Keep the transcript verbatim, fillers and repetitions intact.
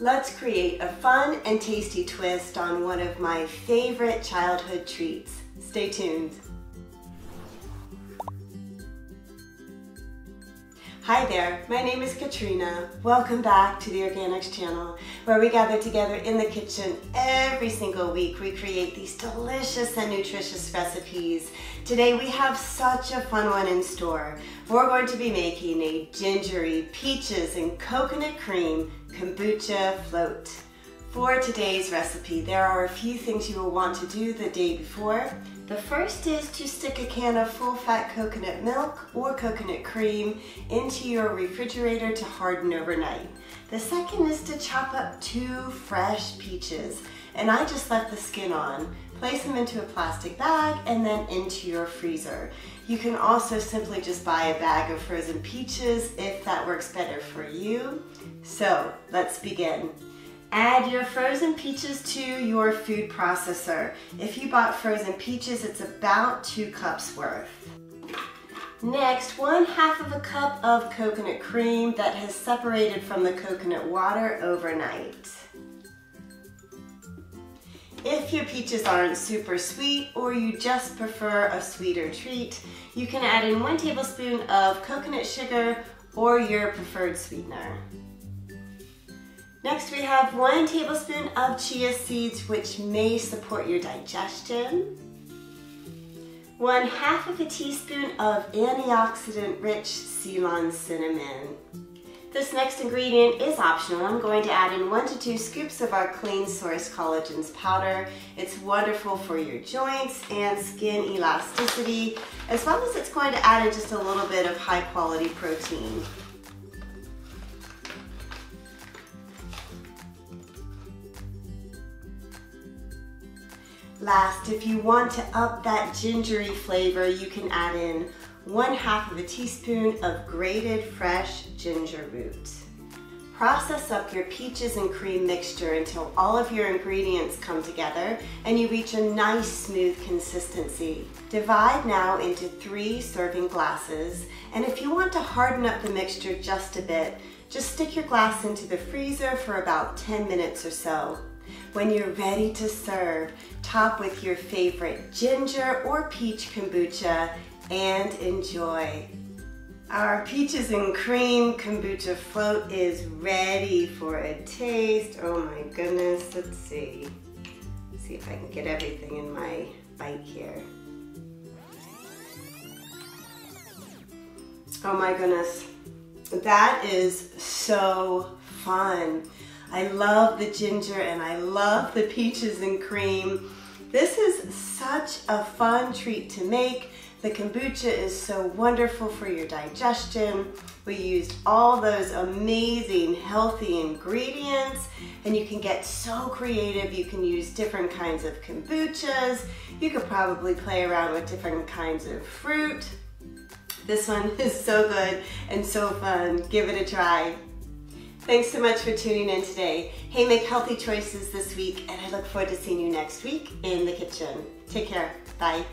Let's create a fun and tasty twist on one of my favorite childhood treats. Stay tuned. Hi there, my name is Katrina. Welcome back to the Organics Channel, where we gather together in the kitchen every single week. We create these delicious and nutritious recipes. Today we have such a fun one in store. We're going to be making a gingery peaches and coconut cream kombucha float. For today's recipe, there are a few things you will want to do the day before. The first is to stick a can of full-fat coconut milk or coconut cream into your refrigerator to harden overnight. The second is to chop up two fresh peaches, and I just left the skin on. Place them into a plastic bag and then into your freezer. You can also simply just buy a bag of frozen peaches if that works better for you. So let's begin. Add your frozen peaches to your food processor. If you bought frozen peaches, it's about two cups worth. Next, one half of a cup of coconut cream that has separated from the coconut water overnight. If your peaches aren't super sweet or you just prefer a sweeter treat, you can add in one tablespoon of coconut sugar or your preferred sweetener. Next, we have one tablespoon of chia seeds, which may support your digestion. One half of a teaspoon of antioxidant-rich Ceylon cinnamon. This next ingredient is optional. I'm going to add in one to two scoops of our Clean Source Collagen's powder. It's wonderful for your joints and skin elasticity, as well as it's going to add in just a little bit of high-quality protein. Last, if you want to up that gingery flavor, you can add in one half of a teaspoon of grated fresh ginger root. Process up your peaches and cream mixture until all of your ingredients come together and you reach a nice smooth consistency. Divide now into three serving glasses, and if you want to harden up the mixture just a bit, just stick your glass into the freezer for about ten minutes or so. When you're ready to serve, top with your favorite ginger or peach kombucha and enjoy. Our peaches and cream kombucha float is ready for a taste. Oh my goodness, let's see. Let's see if I can get everything in my bite here. Oh my goodness, that is so fun. I love the ginger and I love the peaches and cream. This is such a fun treat to make. The kombucha is so wonderful for your digestion. We used all those amazing healthy ingredients, and you can get so creative. You can use different kinds of kombuchas. You could probably play around with different kinds of fruit. This one is so good and so fun. Give it a try. Thanks so much for tuning in today. Hey, make healthy choices this week, and I look forward to seeing you next week in the kitchen. Take care. Bye.